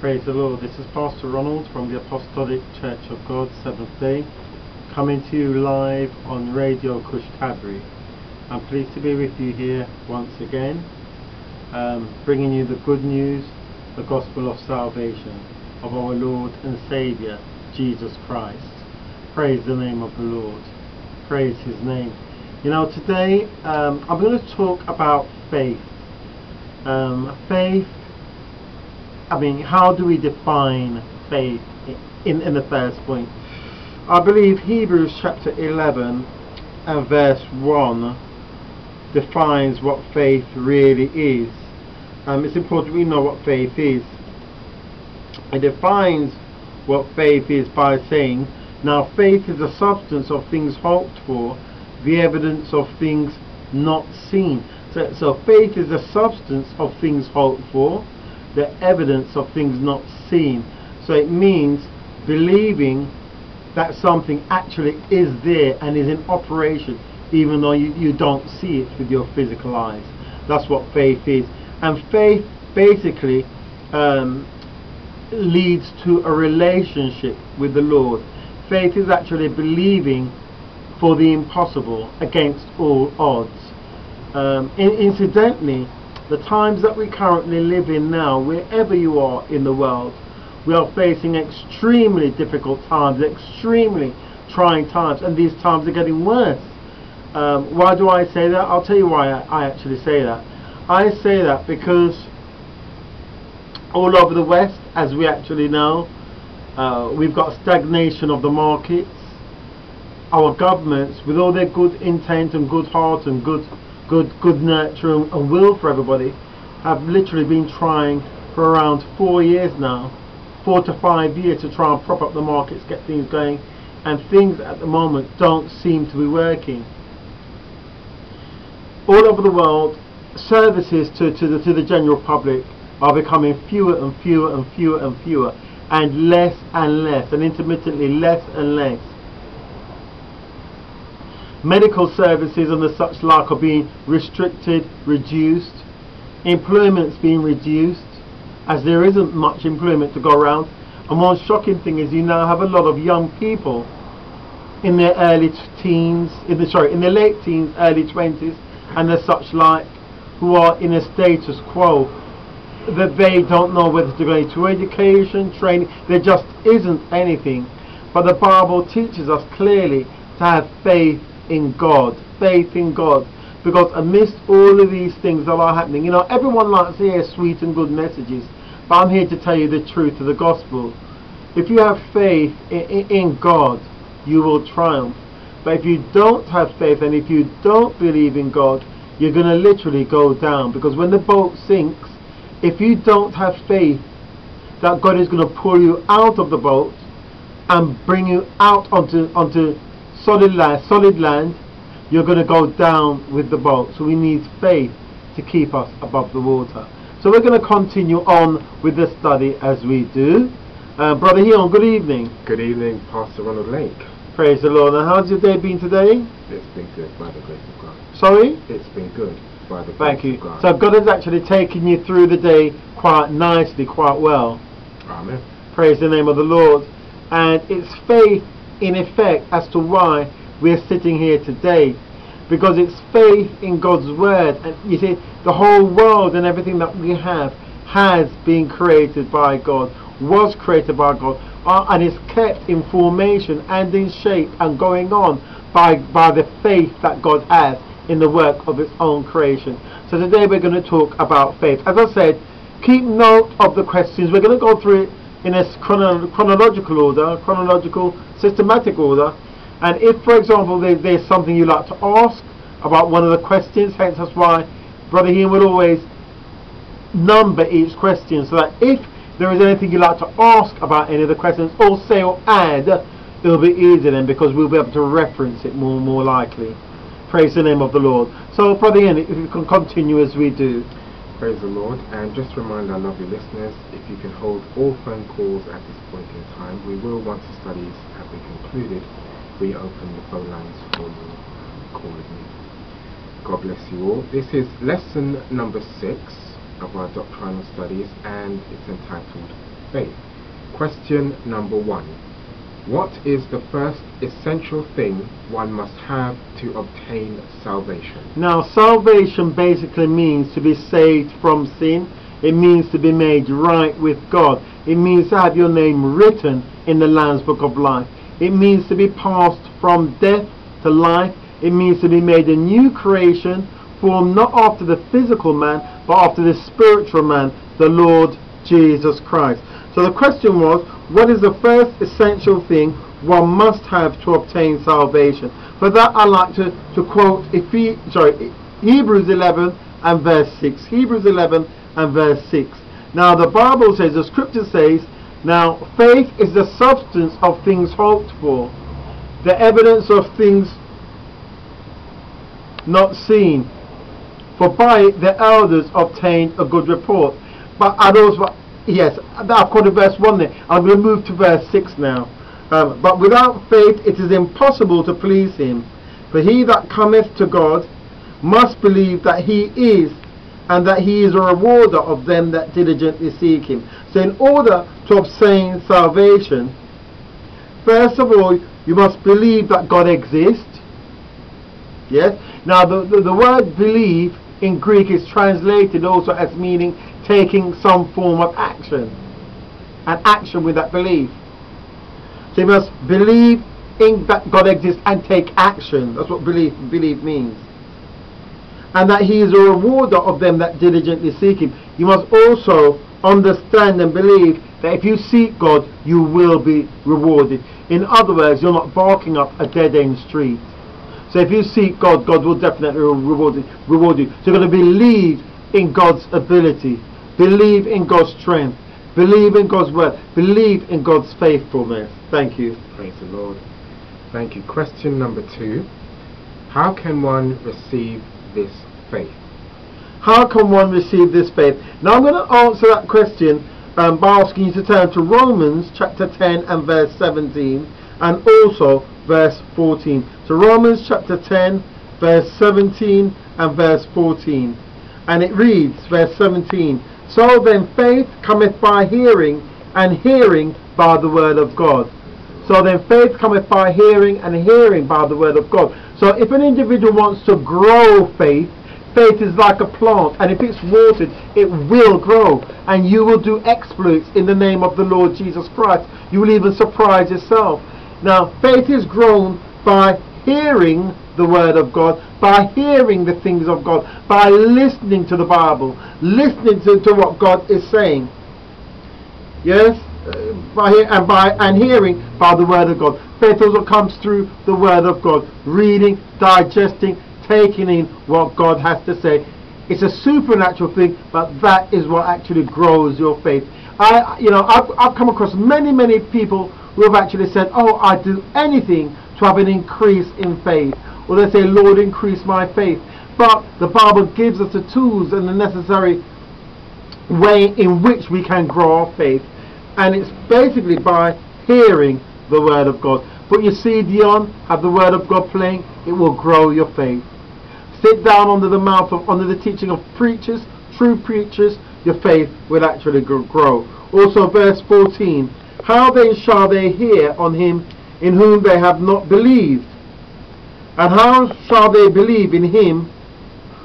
Praise the Lord. This is Pastor Ronald from the Apostolic Church of God, Seventh Day, coming to you live on Radio Khushkhabri. I'm pleased to be with you here once again, bringing you the good news, the gospel of salvation of our Lord and Saviour, Jesus Christ. Praise the name of the Lord. Praise His name. You know, today I'm going to talk about faith. Faith. I mean, how do we define faith in the first point? I believe Hebrews chapter 11 and verse 1 defines what faith really is. It's important we know what faith is. It defines what faith is by saying, "Now faith is the substance of things hoped for, the evidence of things not seen." So faith is the substance of things hoped for, the evidence of things not seen. So it means believing that something actually is there and is in operation, even though you don't see it with your physical eyes. That's what faith is. And faith basically leads to a relationship with the Lord. Faith is actually believing for the impossible against all odds. Incidentally, the times that we currently live in now, wherever you are in the world, we are facing extremely difficult times, extremely trying times, and these times are getting worse. Why do I say that? I'll tell you why I actually say that. I say that because all over the West, as we actually know, we've got stagnation of the markets. Our governments, with all their good intent and good heart and good nurture and will for everybody, have literally been trying for around 4 years now, 4 to 5 years, to try and prop up the markets, get things going, and things at the moment don't seem to be working. All over the world, services to the general public are becoming fewer and fewer and fewer and fewer, and less, and intermittently less and less. Medical services and the such like are being restricted, reduced. Employment's being reduced, as there isn't much employment to go around. And one shocking thing is, you now have a lot of young people in their late teens, early 20s, and the such like, who are in a status quo that they don't know whether to go to education, training. There just isn't anything. But the Bible teaches us clearly to have faith in God, faith in God, because amidst all of these things that are happening, you know, everyone likes to hear sweet and good messages, but I'm here to tell you the truth of the gospel. If you have faith in God, you will triumph. But if you don't have faith, and if you don't believe in God, you're going to literally go down, because when the boat sinks, if you don't have faith that God is going to pull you out of the boat and bring you out onto solid land, you're going to go down with the boat. So we need faith to keep us above the water. So we're going to continue on with the study as we do. Brother Hion, good evening. Good evening, Pastor Ronald Lake. Praise the Lord. And how's your day been today? It's been good, by the grace of God. Sorry? It's been good, by the grace of God. Thank you. So God has actually taken you through the day quite nicely, quite well. Amen. Praise the name of the Lord. And it's faith, in effect, as to why we're sitting here today, because it's faith in God's word. And you see, the whole world and everything that we have has been created by God, was created by God, and is kept in formation and in shape and going on by the faith that God has in the work of its own creation. So today we're going to talk about faith. As I said, keep note of the questions. We're going to go through it in a systematic order, and if, for example, there's something you like to ask about one of the questions, hence that's why Brother Ian will always number each question, so that if there is anything you like to ask about any of the questions, or say or add, it'll be easier then, because we'll be able to reference it more and more likely. Praise the name of the Lord. So Brother Ian, if you can continue as we do. Praise the Lord, and just to remind our lovely listeners, if you can hold all phone calls at this point in time, we will, once the studies have been concluded, reopen the phone lines for you, calling you. God bless you all. This is lesson number 6 of our doctrinal studies, and it's entitled faith. Question number 1. What is the first essential thing one must have to obtain salvation? Now, salvation basically means to be saved from sin. It means to be made right with God. It means to have your name written in the Lamb's Book of Life. It means to be passed from death to life. It means to be made a new creation, formed not after the physical man, but after the spiritual man, the Lord Jesus Christ. So the question was, what is the first essential thing one must have to obtain salvation? For that, I like to quote Hebrews 11 and verse 6. Hebrews 11 and verse 6. Now the Bible says, the scripture says, now faith is the substance of things hoped for, the evidence of things not seen. For by it the elders obtained a good report. But I'd also, yes, I've quoted verse 1 there. I'm going to move to verse 6 now. But without faith it is impossible to please him. For he that cometh to God must believe that he is, and that he is a rewarder of them that diligently seek him. So in order to obtain salvation, first of all, you must believe that God exists. Yes. Now the word believe in Greek is translated also as meaning taking some form of action, an action with that belief. So you must believe in that God exists and take action. That's what believe means. And that he is a rewarder of them that diligently seek him. You must also understand and believe that if you seek God, you will be rewarded. In other words, you're not barking up a dead-end street. So if you seek God, God will definitely reward you. So you're going to believe in God's ability, believe in God's strength, believe in God's word, believe in God's faithfulness. Thank you. Praise the Lord. Thank you. Question number 2. How can one receive this faith? How can one receive this faith? Now I'm going to answer that question by asking you to turn to Romans chapter 10 and verse 17 and also verse 14. So Romans chapter 10 verse 17 and verse 14, and it reads, verse 17, so then faith cometh by hearing, and hearing by the word of God. So then faith cometh by hearing, and hearing by the word of God. So if an individual wants to grow faith, faith is like a plant, and if it's watered, it will grow, and you will do exploits in the name of the Lord Jesus Christ. You will even surprise yourself. Now faith is grown by hearing the word of God, by hearing the things of God, by listening to the Bible, listening to what God is saying. Yes, and hearing by the word of God. Faith also comes through the word of God, reading, digesting, taking in what God has to say. It's a supernatural thing, but that is what actually grows your faith. I've come across many people who have actually said, oh, I'd do anything to have an increase in faith. Or they say, Lord, increase my faith. But the Bible gives us the tools and the necessary way in which we can grow our faith. And it's basically by hearing the word of God. Put your CD on, have the word of God playing, it will grow your faith. Sit down under the teaching of preachers, true preachers, your faith will actually grow. Also verse 14, how then shall they hear on him in whom they have not believed? And how shall they believe in him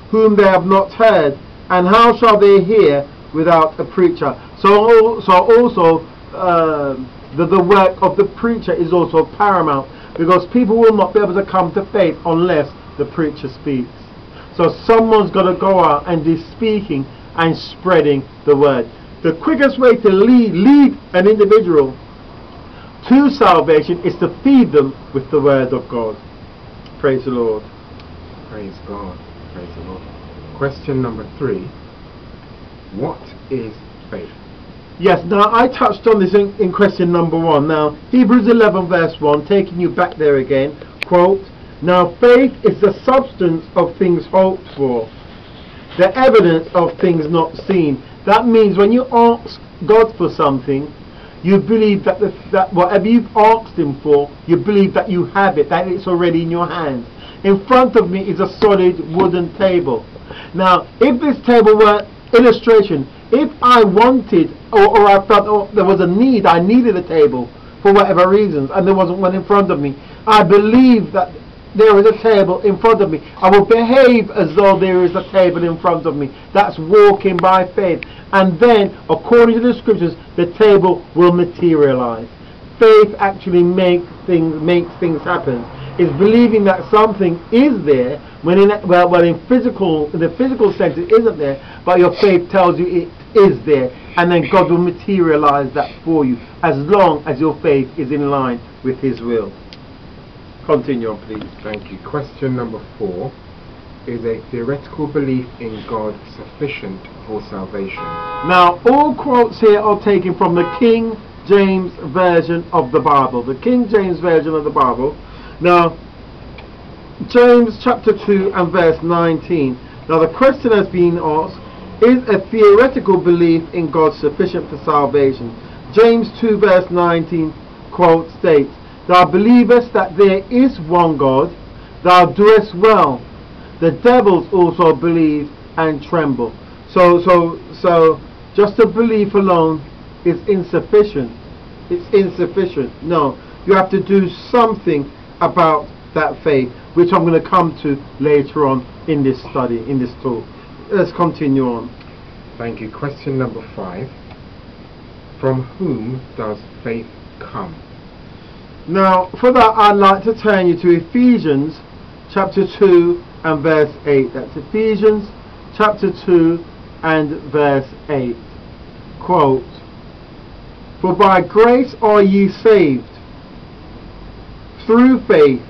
whom they have not heard? And how shall they hear without a preacher? So also the work of the preacher is also paramount, because people will not be able to come to faith unless the preacher speaks. So someone's got to go out and be speaking and spreading the word. The quickest way to lead an individual to salvation is to feed them with the word of God. Praise the Lord. Praise God. Praise the Lord. Question number 3. What is faith? Yes, now I touched on this in question number 1. Now, Hebrews 11 verse 1, taking you back there again, quote, now faith is the substance of things hoped for, the evidence of things not seen. That means when you ask God for something, you believe that, that whatever you've asked him for, you believe that you have it, that it's already in your hands. In front of me is a solid wooden table. Now, if this table were illustration, If I wanted, or I felt there was a need, I needed a table for whatever reasons, and there wasn't one in front of me, I believe that there is a table in front of me. I will behave as though there is a table in front of me. That's walking by faith. And then, according to the scriptures, the table will materialize. Faith actually makes things happen. It's believing that something is there when in the physical sense it isn't there, but your faith tells you it is there, and then God will materialize that for you as long as your faith is in line with His will. Continue on, please. Thank you. Question number 4 is a theoretical belief in God sufficient for salvation. Now, all quotes here are taken from the King James Version of the Bible. The King James Version of the Bible. Now, James chapter 2 and verse 19. Now, the question has been asked, is a theoretical belief in God sufficient for salvation? James 2 verse 19 quote states, "Thou believest that there is one God, thou doest well. The devils also believe and tremble." So just a belief alone is insufficient. It's insufficient. No, you have to do something about that faith, which I'm going to come to later on in this study, in this talk. Let's continue on. Thank you. Question number 5. From whom does faith come? Now, for that, I'd like to turn you to Ephesians chapter 2 and verse 8. That's Ephesians chapter 2 and verse 8. Quote, "For by grace are ye saved, through faith,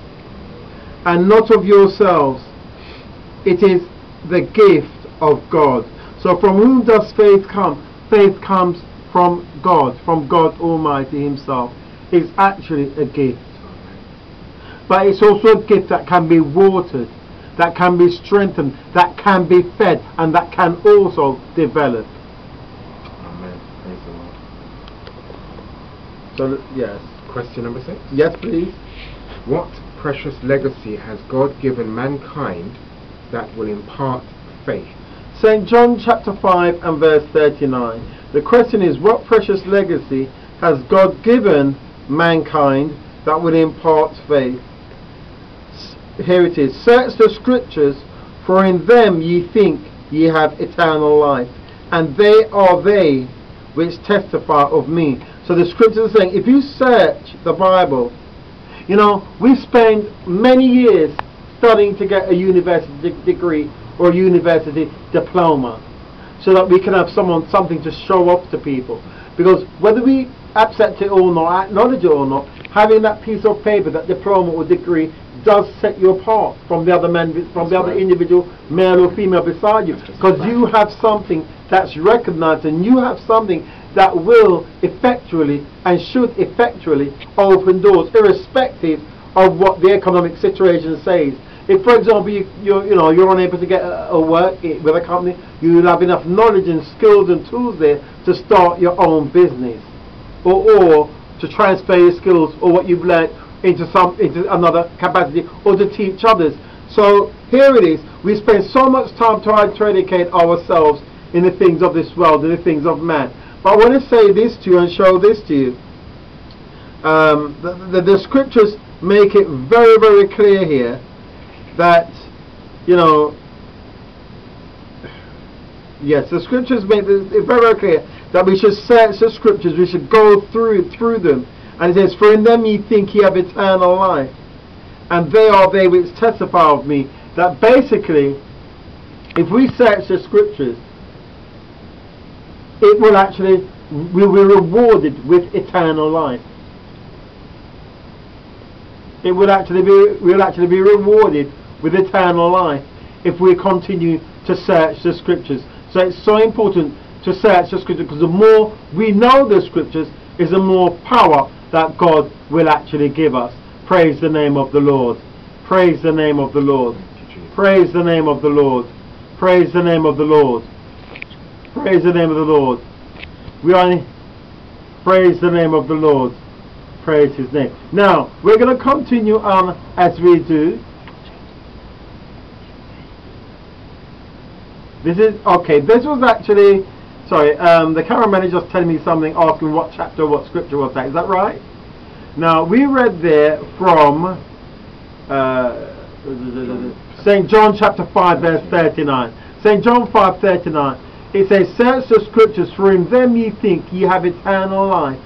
and not of yourselves. It is the gift of God." So from whom does faith come? Faith comes from God Almighty Himself. It's actually a gift. But it's also a gift that can be watered, that can be strengthened, that can be fed, and that can also develop. Amen. Praise the Lord. So, yes. Question number 6. Yes, please. What precious legacy has God given mankind that will impart faith? Saint John chapter 5 and verse 39. The question is, what precious legacy has God given mankind that will impart faith? Here it is. "Search the scriptures, for in them ye think ye have eternal life, and they are they which testify of me." So the scriptures are saying, if you search the Bible, you know, we spend many years studying to get a university degree or a university diploma so that we can have something to show off to people. Because whether we accept it or not, acknowledge it or not, having that piece of paper, that diploma or degree, does set you apart from the other men, from the other individual, male or female, beside you. Because you have something that's recognized, and you have something that will effectually and should effectually open doors, irrespective of what the economic situation says. If, for example, you're unable to get a work with a company, you'll have enough knowledge and skills and tools there to start your own business, or to transfer your skills or what you've learned into another capacity, or to teach others. So here it is. We spend so much time trying to educate ourselves in the things of this world, in the things of man. But I want to say this to you and show this to you. The scriptures make it very, very clear here that, you know, yes, the scriptures make it very, very clear that we should search the scriptures, we should go through them. And it says, "For in them ye think ye have eternal life, and they are they which testify of me." That basically, if we search the scriptures, it will actually, we will be rewarded with eternal life. It will actually be, we'll actually be rewarded with eternal life if we continue to search the scriptures. So it's so important to search the scriptures, because the more we know the scriptures is the more power that God will actually give us. Praise the name of the Lord. Praise the name of the Lord. Praise the name of the Lord. Praise the name of the Lord. Praise the name of the Lord. Praise the name of the Lord. Praise His name. Now, we're going to continue on as we do. This was actually, sorry, the camera man is just telling me something, asking what chapter, what scripture was that. Is that right? Now, we read there from Saint John chapter 5 verse 39. Saint John 5:39. It says, "Search the scriptures, for in them ye think ye have eternal life,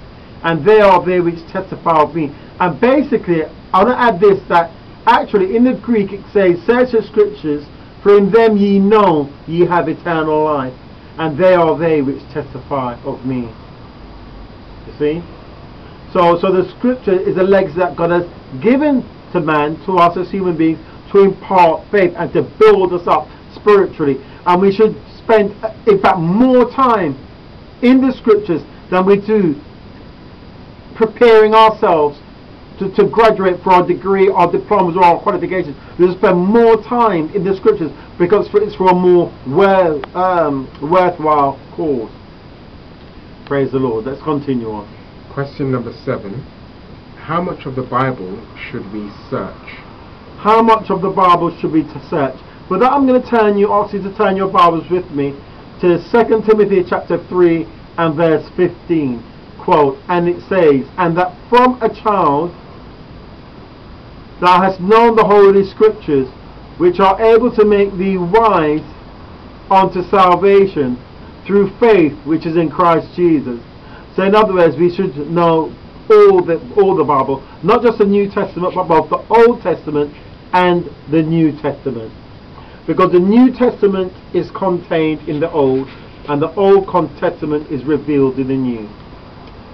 and they are they which testify of me." And basically, I want to add this, that actually in the Greek it says, "Search the scriptures, for in them ye know ye have eternal life, and they are they which testify of me." You see? So the scripture is a legacy that God has given to man, to us as human beings, to impart faith and to build us up spiritually. And we should spend, in fact, more time in the scriptures than we do preparing ourselves to graduate for our degree, our diplomas or our qualifications. We should spend more time in the scriptures because it's for a more worthwhile cause. Praise the Lord. Let's continue on. Question number 7. How much of the Bible should we search? How much of the Bible should we search? For that, I'm going to ask you to turn your Bibles with me to 2 Timothy chapter 3 and verse 15. Quote, and it says, "And that from a child thou hast known the holy scriptures, which are able to make thee wise unto salvation through faith which is in Christ Jesus." So in other words, we should know all the Bible, not just the New Testament, but both the Old Testament and the New Testament. Because the New Testament is contained in the Old, and the Old Testament is revealed in the New.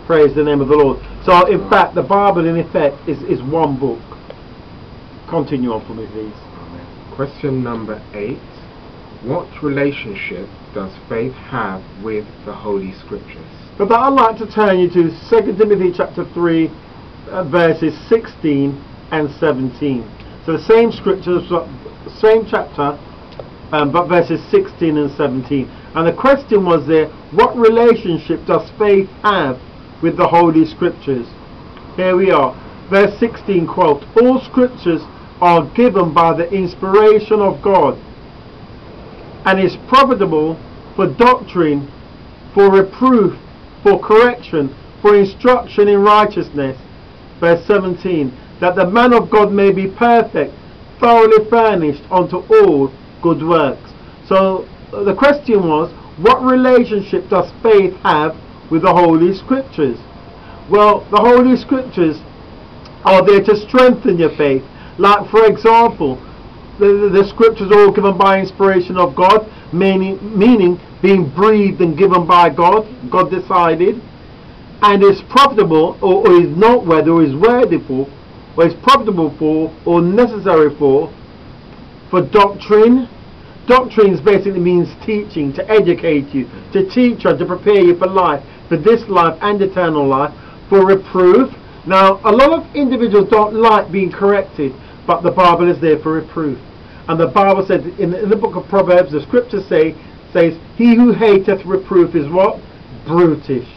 Praise the name of the Lord. So in fact, the Bible in effect is one book. Continue on for me, please. Amen. Question number 8. What relationship does faith have with the Holy Scriptures? But I'd like to turn you to 2 Timothy chapter 3 verses 16 and 17. So the same scriptures, same chapter, but verses 16 and 17. And the question was there, what relationship does faith have with the Holy Scriptures? Here we are. Verse 16, quote, "All scriptures are given by the inspiration of God, and is profitable for doctrine, for reproof, for correction, for instruction in righteousness." Verse 17, "That the man of God may be perfect, thoroughly furnished unto all good works." So the question was, what relationship does faith have with the Holy Scriptures? Well, the Holy Scriptures are there to strengthen your faith. Like, for example, the scriptures are all given by inspiration of God, meaning being breathed and given by God. God decided, and is profitable, or is noteworthy, or is worthy for, or is profitable for, or necessary for doctrine. Doctrines basically means teaching, to educate you, to teach you, to prepare you for life, for this life and eternal life. For reproof. Now, a lot of individuals don't like being corrected, but the Bible is there for reproof. And the Bible says in the book of Proverbs, the scripture says, "He who hateth reproof is what? Brutish."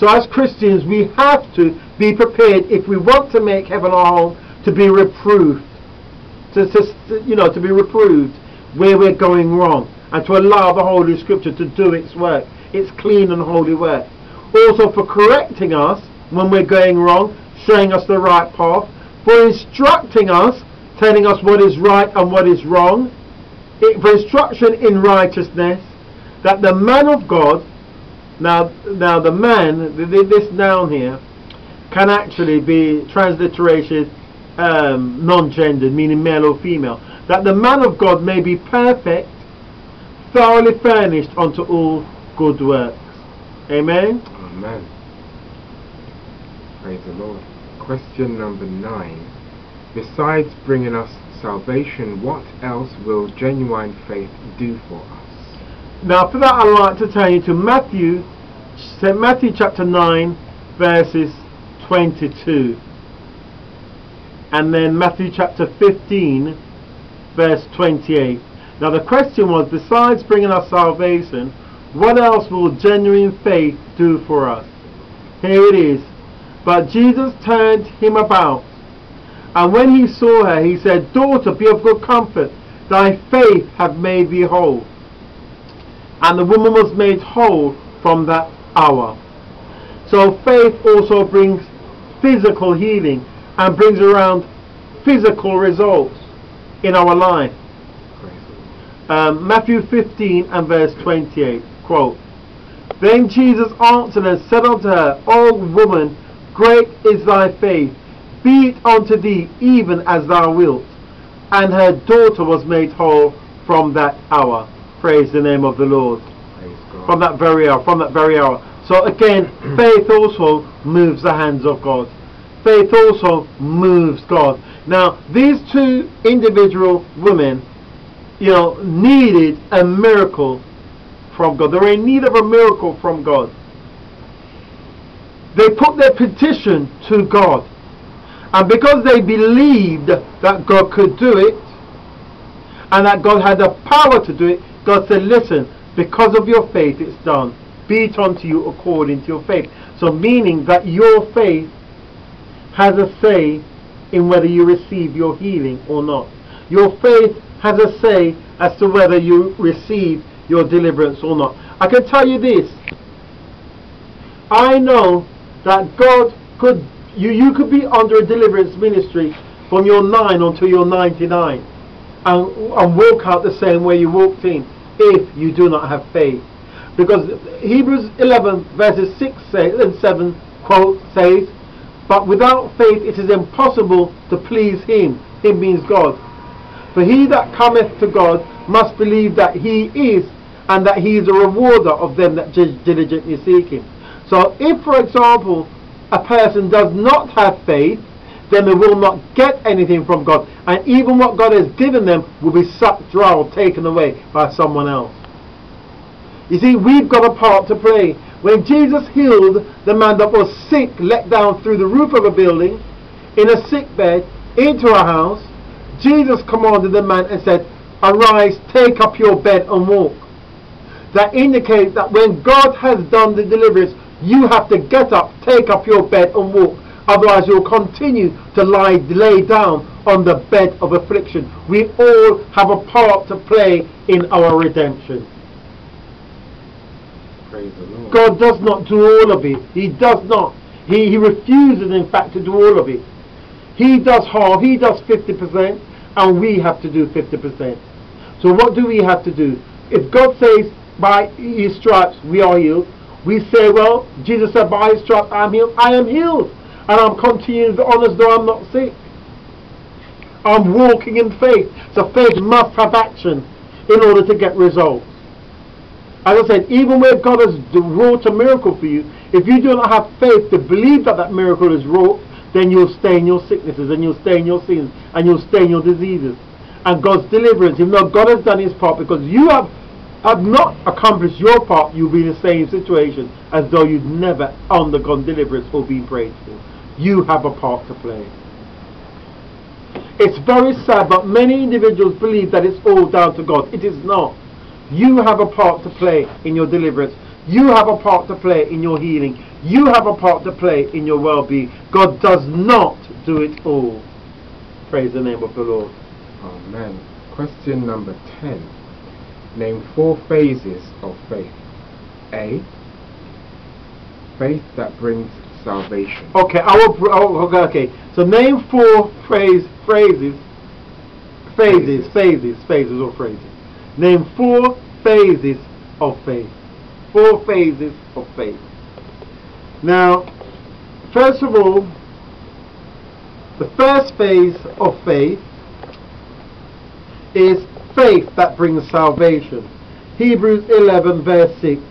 So as Christians, we have to be prepared, if we want to make heaven our home, to be reproved, to be reproved where we're going wrong, and to allow the Holy Scripture to do its work, its clean and holy work. Also for correcting us when we're going wrong, showing us the right path. For instructing us, telling us what is right and what is wrong. For instruction in righteousness, that the man of God, now the man, this noun here, can actually be transliterated non-gendered, meaning male or female. That the man of God may be perfect, thoroughly furnished unto all good works. Amen? Amen. Praise the Lord. Question number 9. Besides bringing us salvation, what else will genuine faith do for us? Now for that, I'd like to turn you to Matthew chapter 9 verses 22, and then Matthew chapter 15 verse 28. Now the question was, besides bringing us salvation, what else will genuine faith do for us? Here it is. But Jesus turned him about, and when he saw her, he said, "Daughter, be of good comfort, thy faith hath made thee whole." and the woman was made whole from that hour. So faith also brings physical healing and brings around physical results in our life. Matthew 15 and verse 28, quote, "Then Jesus answered and said unto her, O woman, great is thy faith, be it unto thee even as thou wilt. And her daughter was made whole from that hour." Praise the name of the Lord. From that very hour, from that very hour. So again, faith also moves the hands of God. Faith also moves God. Now, these two individual women, you know, needed a miracle from God. They were in need of a miracle from God. They put their petition to God, and because they believed that God could do it and that God had the power to do it, God said, listen, because of your faith it's done, be it unto you according to your faith. So meaning that your faith has a say in whether you receive your healing or not. Your faith has a say as to whether you receive your deliverance or not. I can tell you this, I know that God could, you could be under a deliverance ministry from your 9 until your 99 and walk out the same way you walked in if you do not have faith. Because Hebrews 11 verses 6 and 7 quote says, "But without faith it is impossible to please him." Him means God. "For he that cometh to God must believe that he is, and that he is a rewarder of them that diligently seek him." So if, for example, a person does not have faith, then they will not get anything from God, and even what God has given them will be sucked dry or taken away by someone else. You see, we've got a part to play. When Jesus healed the man that was sick, let down through the roof of a building, in a sick bed, into a house, Jesus commanded the man and said, "Arise, take up your bed and walk." That indicates that when God has done the deliverance, you have to get up, take up your bed and walk. Otherwise you'll continue to lay down on the bed of affliction. We all have a part to play in our redemption. Praise the Lord. God does not do all of it. He does not. He refuses, in fact, to do all of it. He does half, he does 50%, and we have to do 50%. So what do we have to do? If God says, by his stripes we are healed, we say, well, Jesus said, by his stripes I am healed. I am healed, and I'm continuing to honor as though I'm not sick. I'm walking in faith. So faith must have action in order to get results. As I said, even where God has wrought a miracle for you, if you do not have faith to believe that that miracle is wrought, then you'll stay in your sicknesses, and you'll stay in your sins, and you'll stay in your diseases. And God's deliverance, even though God has done his part, because you have not accomplished your part, you'll be in the same situation as though you'd never undergone deliverance or been prayed for. You have a part to play. It's very sad, but many individuals believe that it's all down to God. It is not. You have a part to play in your deliverance. You have a part to play in your healing. You have a part to play in your well-being. God does not do it all. Praise the name of the Lord. Amen. Question number 10. Name 4 phases of faith. A. Faith that brings salvation. Okay, so name 4 phases. Name 4 phases of faith. 4 phases of faith. Now, first of all, the first phase of faith is faith that brings salvation. Hebrews 11 verse 6.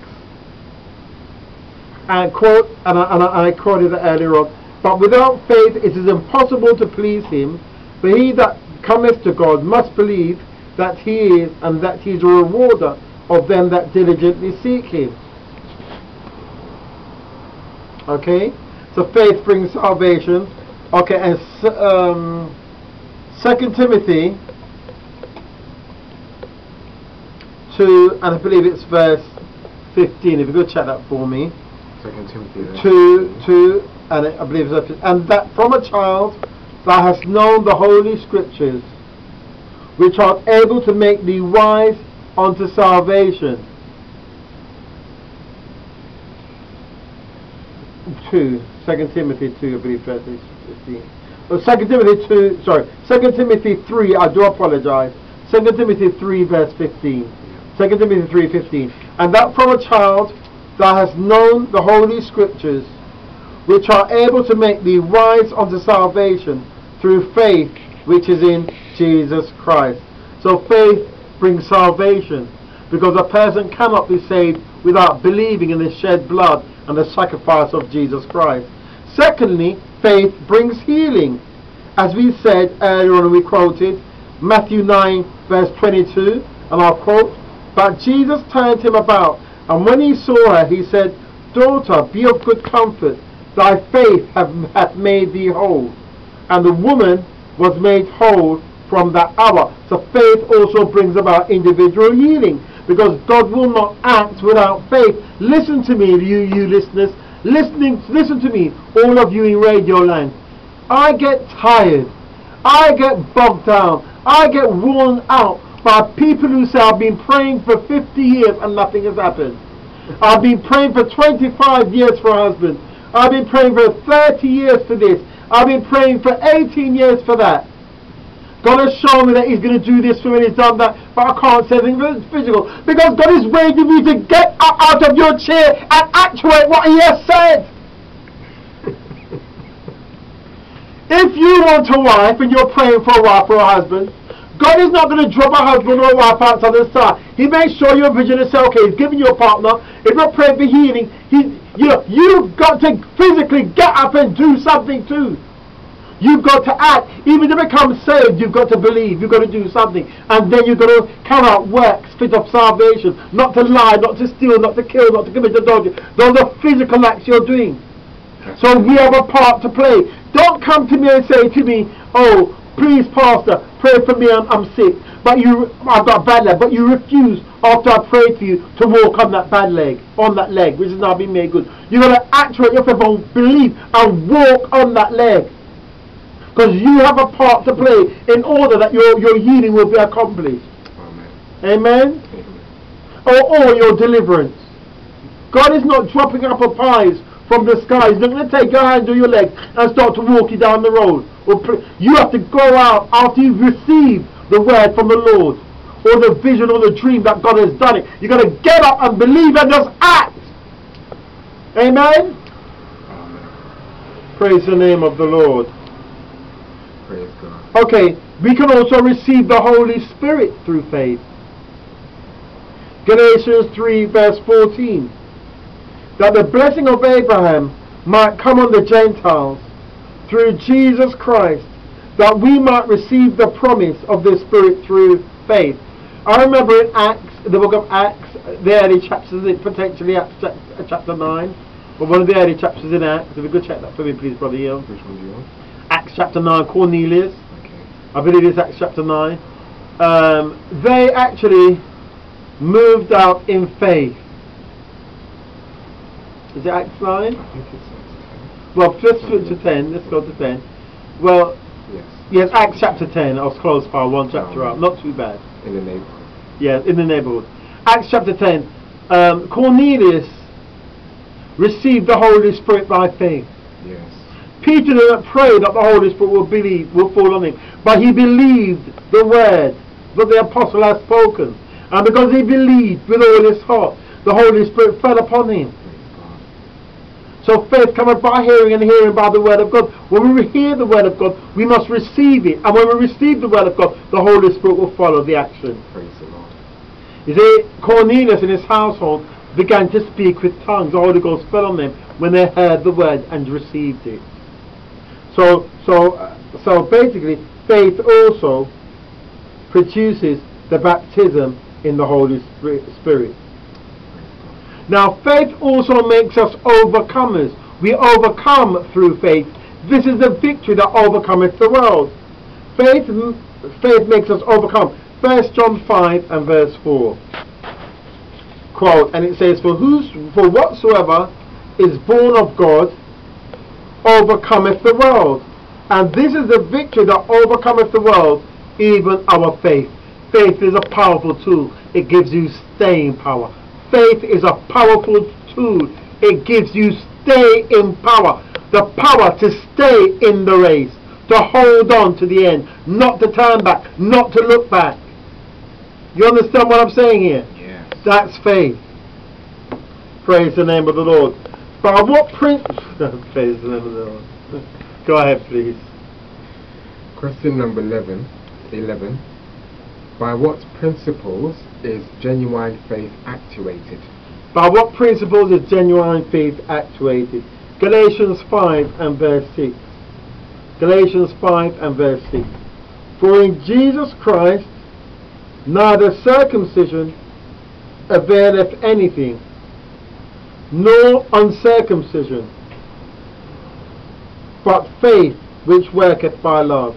And quote, and I quoted it earlier on, "But without faith it is impossible to please him, for he that cometh to God must believe that he is, and that he is a rewarder of them that diligently seek him." Okay, so faith brings salvation. Okay, and 2 Timothy 2, and I believe it's verse 15, if you could check that for me. 2 Timothy 2, and I believe it's verse 15. "And that from a child thou hast known the holy scriptures, which are able to make thee wise unto salvation 2, 2 Timothy 2, I believe that is 15. Oh, 2 Timothy 2, sorry, 2 Timothy 3, I do apologize. 2 Timothy 3 verse 15. 2 Timothy 3, 15. And that from a child that has known the Holy Scriptures, which are able to make thee wise unto salvation through faith which is in Jesus Christ. So faith brings salvation, because a person cannot be saved without believing in the shed blood and the sacrifice of Jesus Christ. Secondly, faith brings healing. As we said earlier on, we quoted Matthew 9 verse 22, and I'll quote, "But Jesus turned him about, and when he saw her, he said, Daughter, be of good comfort, thy faith hath made thee whole. And the woman was made whole from that hour." So faith also brings about individual healing, because God will not act without faith. Listen to me, you listeners. Listen to me, all of you in Radio Land. I get tired. I get bogged down. I get worn out by people who say, I've been praying for 50 years and nothing has happened. I've been praying for 25 years for a husband. I've been praying for 30 years for this. I've been praying for 18 years for that. God has shown me that he's going to do this for me and he's done that, but I can't say anything physical, because God is waiting for you to get up out of your chair and actuate what he has said. If you want a wife and you're praying for a wife or a husband, God is not going to drop a husband or a wife outside the star. He makes sure your vision is okay. He's giving you a partner. If you're praying for healing, you've got to physically get up and do something too. You've got to act. Even to become saved, you've got to believe. You've got to do something. And then you've got to carry out works fit of salvation. Not to lie, not to steal, not to kill, not to commit adultery. Those are physical acts you're doing. So we have a part to play. Don't come to me and say to me, "Oh, please, Pastor, pray for me, I'm sick." But I've got a bad leg. But you refuse, after I prayed for you, to walk on that bad leg, on that leg, which has now been made good. You've got to actuate your faith on belief and walk on that leg, because you have a part to play in order that your healing will be accomplished. Amen. Amen. Or your deliverance. God is not dropping up a pies from the sky. He's not going to take your hand or your leg and start to walk you down the road. You have to go out after you've received the word from the Lord, or the vision or the dream that God has done it. You've got to get up and believe and just act. Amen. Amen. Praise the name of the Lord. Praise God. Okay, we can also receive the Holy Spirit through faith. Galatians 3 verse 14. That the blessing of Abraham might come on the Gentiles through Jesus Christ, that we might receive the promise of the Spirit through faith. I remember in Acts, the book of Acts, the early chapters, potentially chapter 9, but one of the early chapters in Acts. If you could check that for me, please, Brother Ian. Which one do you want? Acts chapter 9, Cornelius. Okay. I believe it's Acts chapter 9. They actually moved out in faith. Is it Acts 9? I think it's Acts 10. Well, let's flip to 10. Let's go to 10. Well, yes, Acts chapter 10. I was close by, one chapter out. Not too bad. In the neighborhood. Yeah, in the neighborhood. Acts chapter 10. Cornelius received the Holy Spirit by faith. Yes. Peter didn't pray that the Holy Spirit will fall on him, but he believed the word that the apostle had spoken. And because he believed with all his heart, the Holy Spirit fell upon him. So faith cometh by hearing, and hearing by the word of God. When we hear the word of God, we must receive it. And when we receive the word of God, the Holy Spirit will follow the action. Praise the Lord. You see, Cornelius and his household began to speak with tongues. The Holy Ghost fell on them when they heard the word and received it. So basically, faith also produces the baptism in the Holy Spirit. Now faith also makes us overcomers. We overcome through faith. This is the victory that overcometh the world. Faith makes us overcome. 1 John 5 and verse 4. Quote, and it says, For whatsoever is born of God overcometh the world. And this is the victory that overcometh the world, even our faith. Faith is a powerful tool. It gives you staying power. Faith is a powerful tool. It gives you stay in power. The power to stay in the race. To hold on to the end. Not to turn back. Not to look back. You understand what I'm saying here? Yeah. That's faith. Praise the name of the Lord. By what principle? Praise the name of the Lord. Go ahead, please. Question number 11. By what principles is genuine faith actuated? By what principles is genuine faith actuated? Galatians 5 and verse 6. Galatians 5 and verse 6. For in Jesus Christ neither circumcision availeth anything, nor uncircumcision, but faith which worketh by love.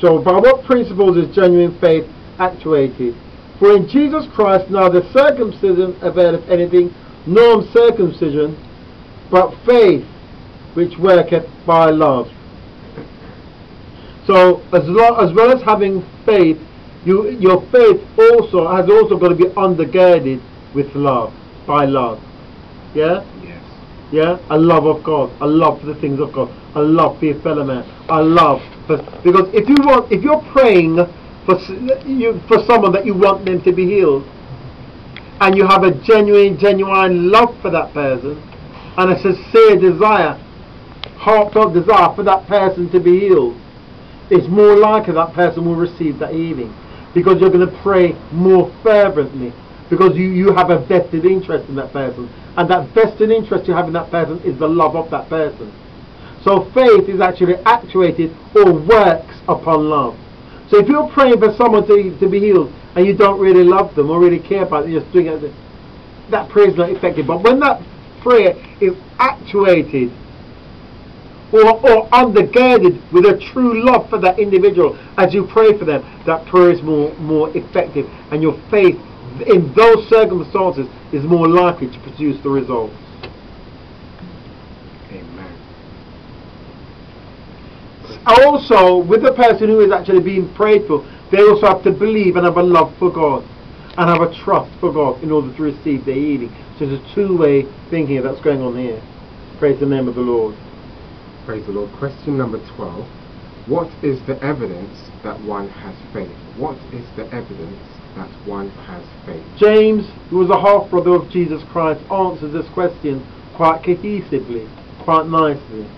So by what principles is genuine faith actuated? For in Jesus Christ neither circumcision availeth anything, nor uncircumcision, but faith which worketh by love. So as well as having faith, your faith has also got to be undergirded with love, by love. Yeah? Yes. Yeah? A love of God, a love for the things of God, a love for your fellow man, a love for, because if you're praying for someone that you want them to be healed, and you have a genuine love for that person, and a sincere desire, heartfelt desire for that person to be healed, it's more likely that person will receive that healing, because you're going to pray more fervently, because you have a vested interest in that person, and that vested interest you have in that person is the love of that person. So faith is actually actuated or works upon love. So if you're praying for someone to be healed and you don't really love them or really care about them, you're just doing it, that prayer is not effective. But when that prayer is actuated or undergirded with a true love for that individual as you pray for them, that prayer is more effective, and your faith in those circumstances is more likely to produce the results. Amen. Also, with the person who is actually being prayed for, they also have to believe and have a love for God and have a trust for God in order to receive their healing. So there's a two-way thing here that's going on here. Praise the name of the Lord. Praise the Lord. Question number 12. What is the evidence that one has faith? What is the evidence that one has faith? James, who was a half-brother of Jesus Christ, answers this question quite cohesively, quite nicely.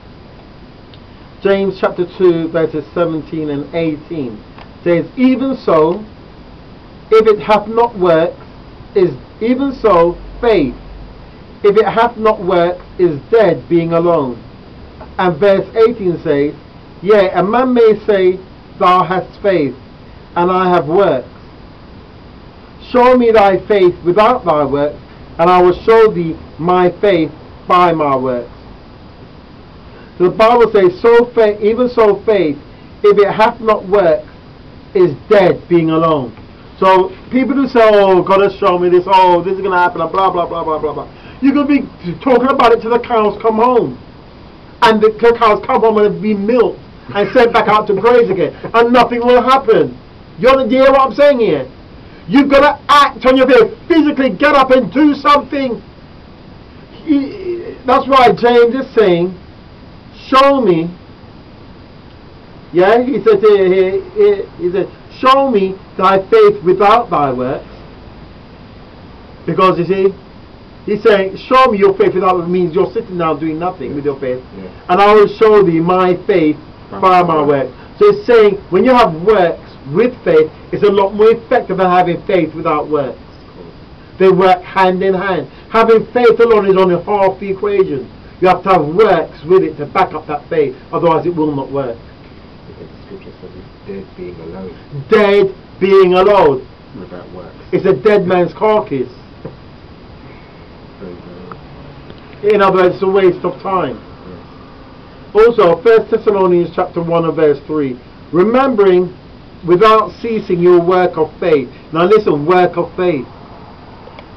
James chapter 2 verses 17 and 18 says, even so, if it hath not works, faith, if it hath not works, is dead, being alone. And verse 18 says, yea, a man may say, thou hast faith, and I have works. Show me thy faith without thy works, and I will show thee my faith by my works. So the Bible says, even so faith, if it hath not works, is dead, being alone. So people who say, oh, God has shown me this, oh, this is going to happen, blah, blah, blah, blah, blah, blah. You could be talking about it till the cows come home. And the cows come home and be milked and sent back out to graze again. And nothing will happen. You hear what I'm saying here? You've got to act on your faith. Physically get up and do something. That's why James is saying, show me. Yeah, he says here, he said, show me thy faith without thy works. Because you see, he's saying, show me your faith without, means you're sitting down doing nothing with your faith. Yeah. And I will show thee my faith by my works. So it's saying, when you have works with faith, it's a lot more effective than having faith without works. They work hand in hand. Having faith alone is only half the equation. You have to have works with it to back up that faith, otherwise it will not work. The scripture says it's dead, being alone. Dead, being alone. Without works. It's a dead man's carcass. In other words, it's a waste of time. Yes. Also, 1 Thessalonians chapter 1 and verse 3. Remembering without ceasing your work of faith. Now listen, work of faith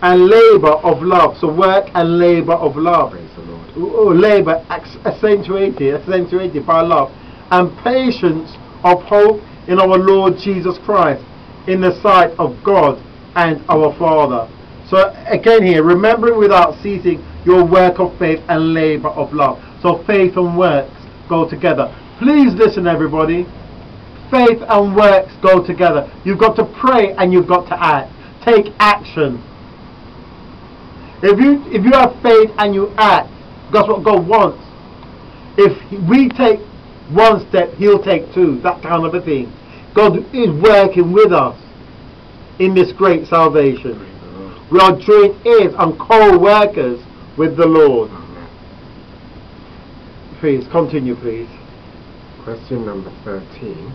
and labour of love. So work and labour of love. Praise the Lord. Labour accentuated by love, and patience of hope in our Lord Jesus Christ, in the sight of God and our Father. So again here, remembering without ceasing your work of faith and labor of love. So faith and works go together. Please listen, everybody. Faith and works go together. You've got to pray and you've got to act. Take action. If you have faith and you act, that's what God wants. If we take one step, He'll take two. That kind of a thing. God is working with us in this great salvation. We are joint heirs and co-workers with the Lord. Please continue, please. Question number 13.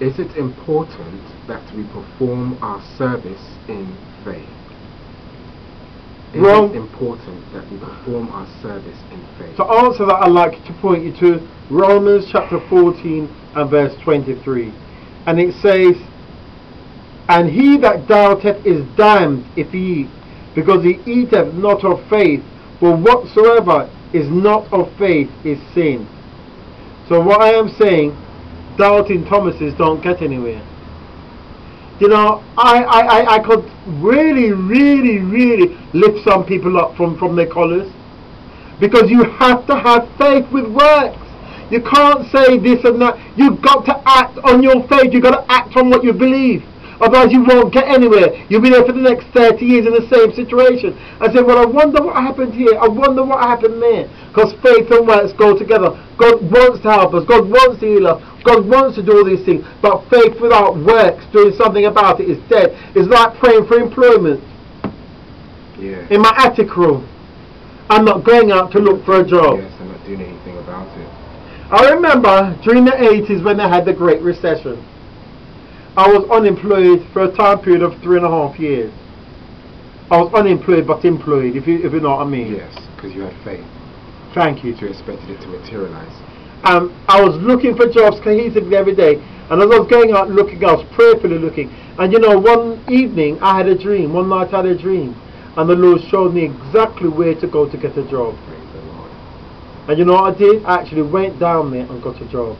Is it important that we perform our service in faith? Is it important that we perform our service in faith? To answer that, I'd like to point you to Romans chapter 14 and verse 23. And it says, "And he that doubteth is damned if he eat, because he eateth not of faith, but whatsoever is not of faith is sin." So what I am saying, doubting Thomases don't get anywhere. You know, I could really lift some people up from their collars, because you have to have faith with works. You can't say this and that. You've got to act on your faith. You've got to act on what you believe. Otherwise you won't get anywhere. You'll be there for the next 30 years in the same situation. I say, well, I wonder what happened here. I wonder what happened there. Because faith and works go together. God wants to help us. God wants to heal us. God wants to do all these things. But faith without works, doing something about it, is dead. It's like praying for employment. Yeah. In my attic room. I'm not going out to look for a job. Yes, I'm not doing anything about it. I remember during the 80s when they had the Great Recession. I was unemployed for a time period of 3.5 years. I was unemployed but employed, if you know what I mean. Yes, because you had faith. Thank you. You expected it to materialize. I was looking for jobs cohesively every day, and as I was going out looking, I was prayerfully looking. And you know, one evening I had a dream, one night I had a dream, and the Lord showed me exactly where to go to get a job. Praise the Lord. And you know what I did? I actually went down there and got a job.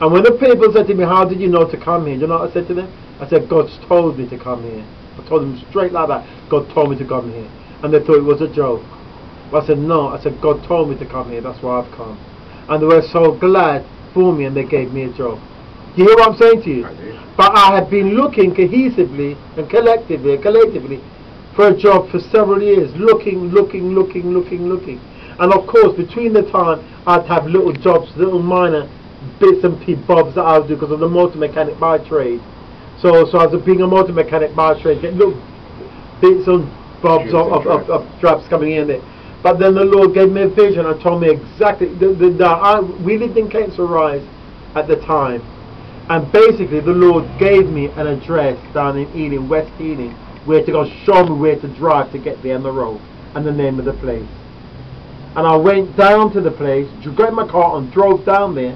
And when the people said to me, how did you know to come here? You know what I said to them? I said, God's told me to come here. I told them straight like that. God told me to come here. And they thought it was a joke. But I said, no. I said, God told me to come here. That's why I've come. And they were so glad for me, and they gave me a job. You hear what I'm saying to you? I do. But I had been looking cohesively and collectively for a job for several years. Looking. And of course, between the time, I'd have little jobs, little minor bits and bobs that I would do, because I'm a motor mechanic by trade. So as being a motor mechanic by trade, get little bits and bobs of traps coming in there. But then the Lord gave me a vision and told me exactly. We lived in Kensal Rise at the time, and basically the Lord gave me an address down in Ealing, West Ealing, where to go, show me where to drive to get there on the road and the name of the place. And I went down to the place, got in my car and drove down there.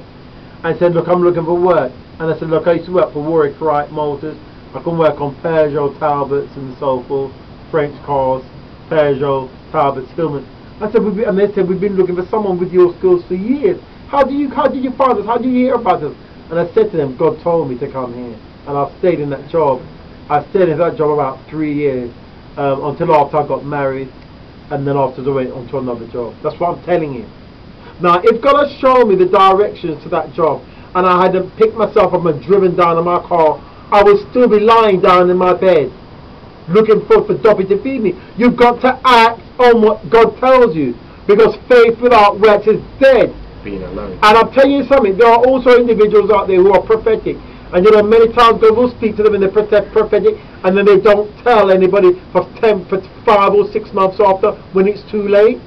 I said, look, I'm looking for work. And I said, look, I used to work for Warwick Wright Motors. I can work on Peugeot, Talbots and so forth, French cars, Peugeot, Talbots, Stillman. I said, and they said, we've been looking for someone with your skills for years. How did you find us? How did you hear about us? And I said to them, God told me to come here. And I stayed in that job. I stayed in that job about 3 years, until after I got married, and then after I went on to another job. That's what I'm telling you. Now, if God has shown me the directions to that job, and I hadn't picked myself up and driven down in my car, I would still be lying down in my bed, looking for Dobby to feed me. You've got to act on what God tells you, because faith without works is dead. Being alone. And I'm telling you something, there are also individuals out there who are prophetic, and you know, many times God will speak to them and they're prophetic, and then they don't tell anybody for 5 or 6 months after, when it's too late.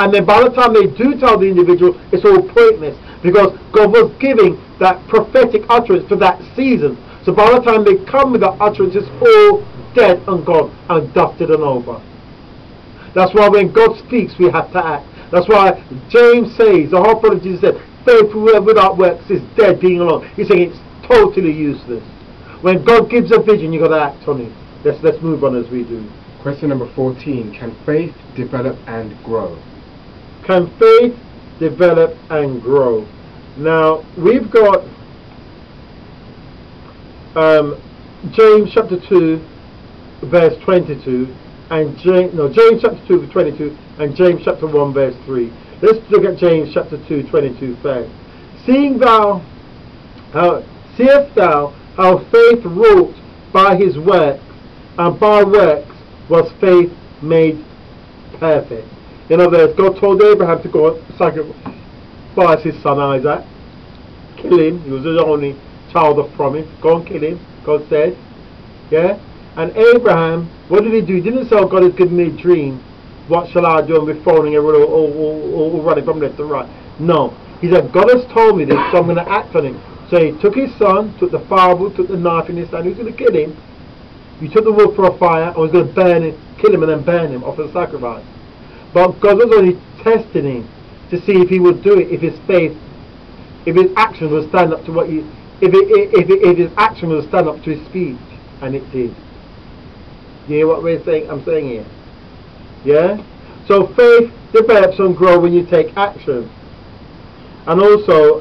And then by the time they do tell the individual, it's all pointless, because God was giving that prophetic utterance for that season. So by the time they come with that utterance, it's all dead and gone and dusted and over. That's why when God speaks, we have to act. That's why James says, the whole prophet Jesus said, faith without works is dead, being alone. He's saying it's totally useless. When God gives a vision, you've got to act on it. Let's move on as we do. Question number 14. Can faith develop and grow? Can faith develop and grow? Now, we've got James chapter 2, verse 22, and James chapter 2 verse 22 and James chapter 1 verse 3. Let's look at James chapter 2 22 first. Seest thou how faith wrought by his works, and by works was faith made perfect. In other words, God told Abraham to go and sacrifice his son Isaac, kill him. He was his only child of promise. Go and kill him, God said. Yeah? And Abraham, what did he do? He didn't say, God has given me a dream, what shall I do? And we're phoning everyone or running from left to right. No. He said, God has told me this, so I'm going to act on it. So he took his son, took the firewood, took the knife in his hand, he was going to kill him. He took the wood for a fire and was going to burn him, kill him and then burn him, offer the sacrifice. But God was only testing him to see if he would do it, if his faith, if his actions would stand up to what he, if his action would stand up to his speech. And it did. You hear what we're saying? I'm saying here. Yeah? So faith develops and grows when you take action. And also,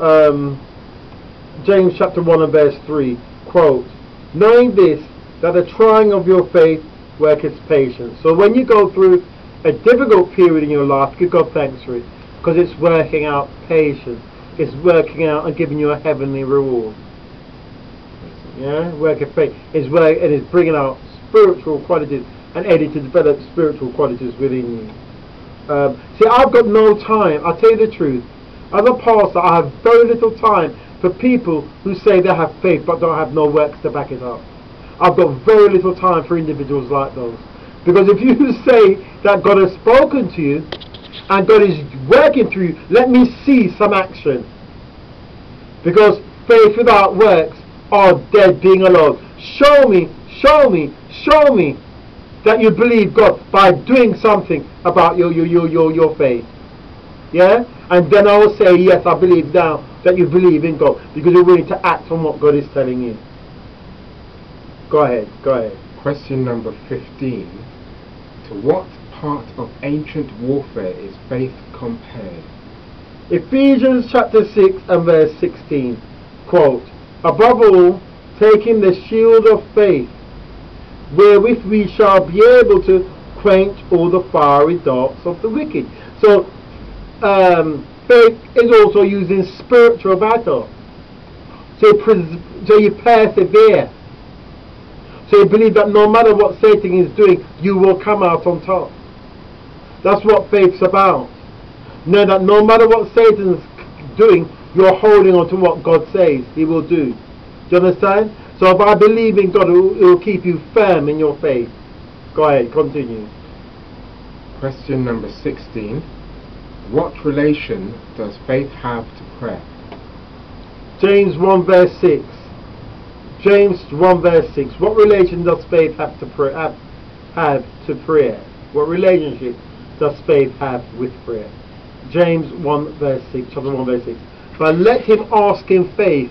James chapter 1 and verse 3, quote, knowing this, that the trying of your faith worketh patience. So when you go through a difficult period in your life, give God thanks for it, because it's working out patience. It's working out and giving you a heavenly reward. Yeah, work of faith is work, and it's bringing out spiritual qualities and aiding to develop spiritual qualities within you. See, I've got no time. I'll tell you the truth. As a pastor, I have very little time for people who say they have faith but don't have no works to back it up. I've got very little time for individuals like those. Because if you say that God has spoken to you and God is working through you, let me see some action. Because faith without works are dead being alone. Show me, show me, show me that you believe God by doing something about your faith. Yeah? And then I will say, yes, I believe now that you believe in God, because you're willing to act on what God is telling you. Go ahead, go ahead. Question number 15. To what part of ancient warfare is faith compared? Ephesians chapter 6 and verse 16, quote, above all, taking the shield of faith, wherewith we shall be able to quench all the fiery darts of the wicked. So, faith is also used in spiritual battle. So you persevere. So you believe that no matter what Satan is doing, you will come out on top. That's what faith's about. Know that no matter what Satan's doing, you're holding on to what God says he will do. Do you understand? So by believing God, it will keep you firm in your faith. Go ahead, continue. Question number 16. What relation does faith have to prayer? James 1 verse 6. James 1 verse 6. What relation does faith have to prayer? What relationship does faith have with prayer? James 1 verse 6. Chapter 1 verse 6. But let him ask in faith,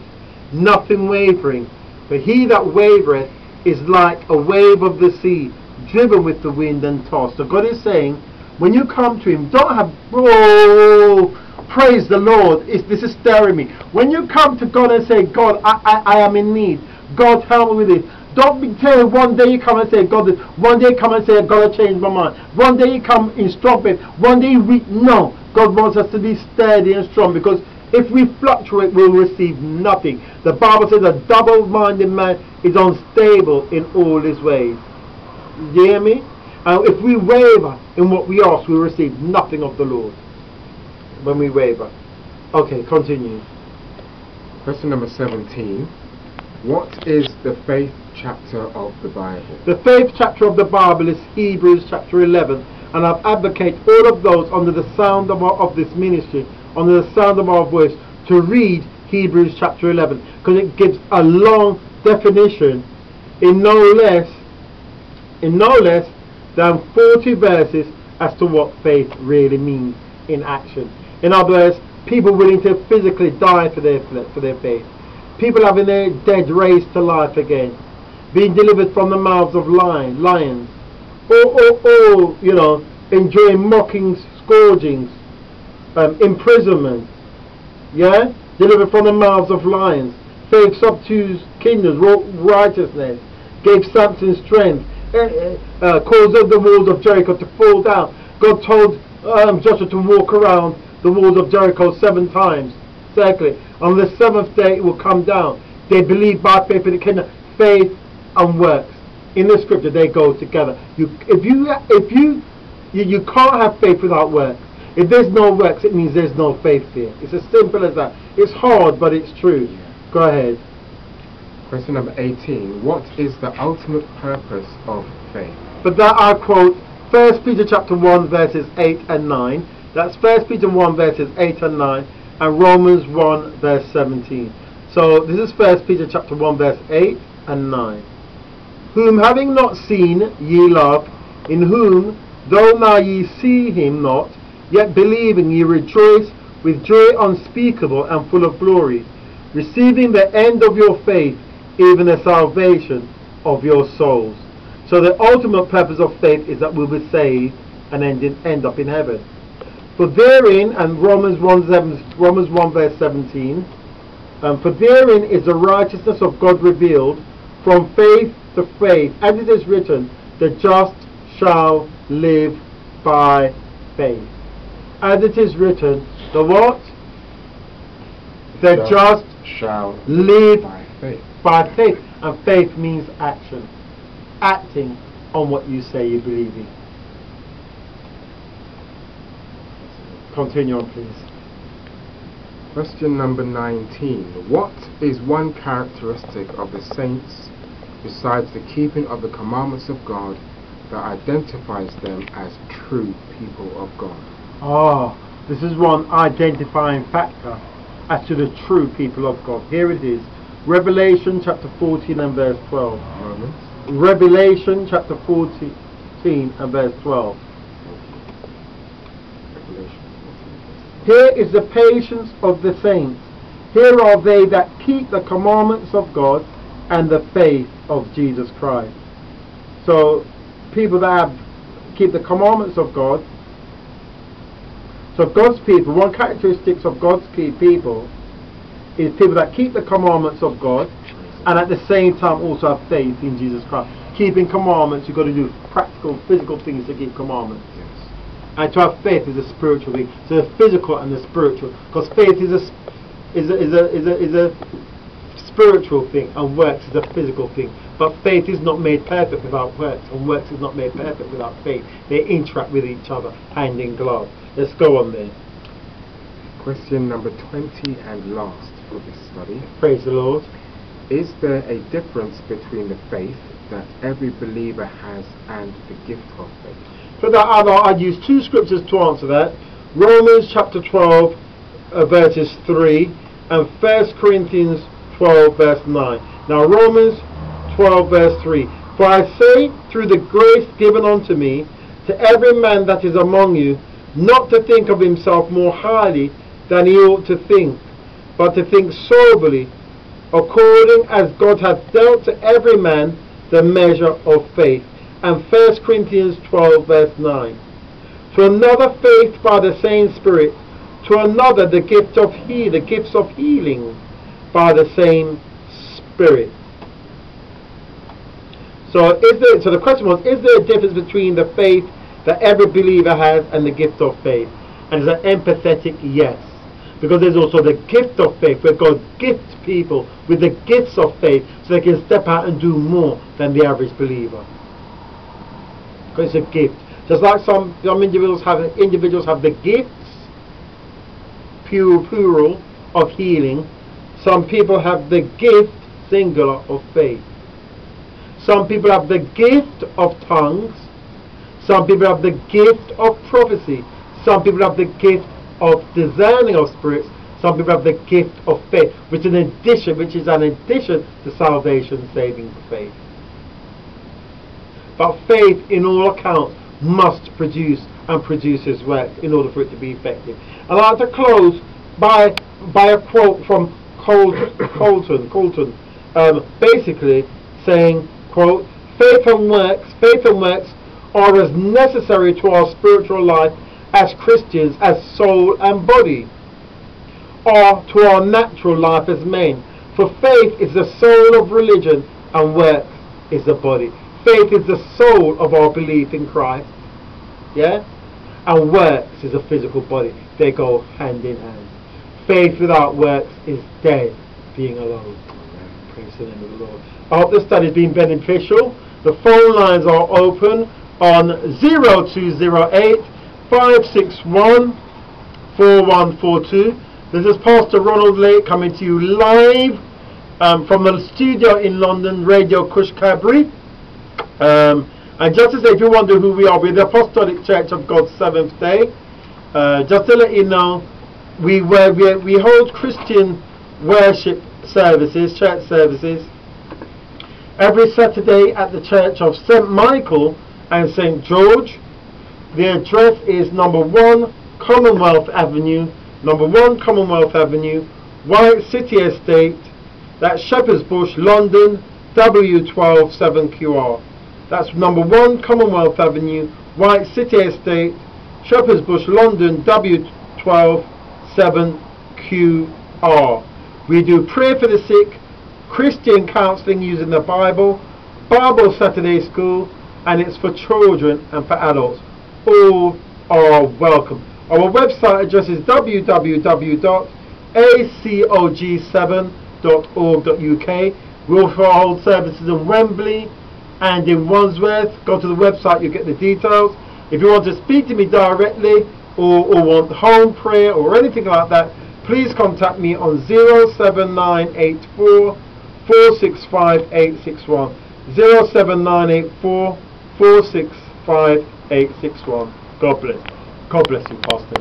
nothing wavering. For he that wavereth is like a wave of the sea, driven with the wind and tossed. So God is saying, when you come to him, don't have, oh, praise the Lord, this is stirring me. When you come to God and say, God, I am in need. God, help me with this. Don't be telling one day you come and say, God, this. One day you come and say, I've got to change my mind. One day you come in strong faith. One day we, no. God wants us to be steady and strong, because if we fluctuate, we'll receive nothing. The Bible says a double-minded man is unstable in all his ways. You hear me? And if we waver in what we ask, we receive nothing of the Lord. When we waver. Okay, continue. Question number 17. What is the faith chapter of the Bible? The faith chapter of the Bible is Hebrews chapter 11. And I've advocated all of those under the sound of this ministry, under the sound of our voice, to read Hebrews chapter 11, because it gives a long definition in no less than 40 verses as to what faith really means in action. In other words, people willing to physically die for their faith, people having their dead raised to life again, being delivered from the mouths of lions, you know, enjoying mockings, scourgings, imprisonment, yeah, delivered from the mouths of lions. Faith subdues kingdoms, wrought righteousness, gave Samson strength, caused the walls of Jericho to fall down. God told Joshua to walk around the walls of Jericho 7 times. Exactly. On the 7th day it will come down. They believe by faith in the kingdom. Faith and works. In the scripture they go together. You can't have faith without works. If there's no works, it means there's no faith here. It's as simple as that. It's hard, but it's true. Yeah. Go ahead. Question number 18. What is the ultimate purpose of faith? For that I quote 1 Peter chapter 1 verses 8 and 9. That's 1 Peter 1 verses 8 and 9 and Romans 1 verse 17. So this is 1 Peter chapter 1 verse 8 and 9. Whom having not seen ye love, in whom though now ye see him not, yet believing ye rejoice with joy unspeakable and full of glory, receiving the end of your faith, even the salvation of your souls. So the ultimate purpose of faith is that we'll be saved and end up in heaven. For therein, and Romans 1 verse 17, for therein is the righteousness of God revealed from faith to faith, as it is written, the just shall live by faith. As it is written, the what? The just shall live by faith. And faith means action. Acting on what you say you believe in. Continue on, please. Question number 19. What is one characteristic of the saints, besides the keeping of the commandments of God, that identifies them as true people of God? Oh, this is one identifying factor as to the true people of God. Here it is. Revelation chapter 14 and verse 12. Romans. Revelation chapter 14 and verse 12. Here is the patience of the saints. Here are they that keep the commandments of God and the faith of Jesus Christ. So people that keep the commandments of God. So God's people, one characteristic of God's people is people that keep the commandments of God and at the same time also have faith in Jesus Christ. Keeping commandments, you've got to do practical, physical things to keep commandments. Yes. And to have faith is a spiritual thing. So the physical and the spiritual. Because faith is a spiritual thing and works is a physical thing. But faith is not made perfect without works, and works is not made perfect without faith. They interact with each other, hand in glove. Let's go on then. Question number 20 and last for this study. Praise the Lord. Is there a difference between the faith that every believer has and the gift of faith? For that, I'd use 2 scriptures to answer that. Romans chapter 12 verses 3 and 1 Corinthians 12 verse 9. Now Romans 12 verse 3. For I say through the grace given unto me to every man that is among you, not to think of himself more highly than he ought to think, but to think soberly, according as God hath dealt to every man the measure of faith. And 1 Corinthians 12 verse 9. To another faith by the same Spirit, to another the gifts of healing by the same Spirit. So the question was, is there a difference between the faith that every believer has and the gift of faith? And it's an empathetic yes, because there's also the gift of faith, where God gifts people with the gifts of faith so they can step out and do more than the average believer, because it's a gift. Just like some individuals have the gifts, plural, of healing. Some people have the gift, singular, of faith. Some people have the gift of tongues. Some people have the gift of prophecy. Some people have the gift of discerning of spirits. Some people have the gift of faith, which is an addition to salvation, saving faith. But faith, in all accounts, must produce and produces work in order for it to be effective. And I'd like to close by a quote from Colton, basically saying, quote, faith and works are as necessary to our spiritual life as Christians as soul and body are to our natural life as men. For faith is the soul of religion and works is the body. Faith is the soul of our belief in Christ. Yeah? And works is a physical body. They go hand in hand. Faith without works is dead, being alone. Praise the name of the Lord. I hope this study has been beneficial. The phone lines are open on 0208 561 4142. This is Pastor Ronald Lake coming to you live from the studio in London, Radio Khushkhabri. And just to say, if you wonder who we are, we're the Apostolic Church of God, Seventh Day. Just to let you know, we hold Christian worship services, church services, every Saturday at the Church of St. Michael and St. George. The address is number 1 Commonwealth Avenue, White City Estate, that's Shepherd's Bush, London, W127QR. That's number 1 Commonwealth Avenue, White City Estate, Shepherd's Bush, London, W127QR. We do prayer for the sick, Christian counselling using the Bible, Bible Saturday school, and it's for children and for adults. All are welcome. Our website address is www.acog7.org.uk. We also hold services in Wembley and in Wandsworth. Go to the website, you get the details. If you want to speak to me directly or want home prayer or anything like that, please contact me on 07984 465861. 07984 465861. God bless you, Pastor.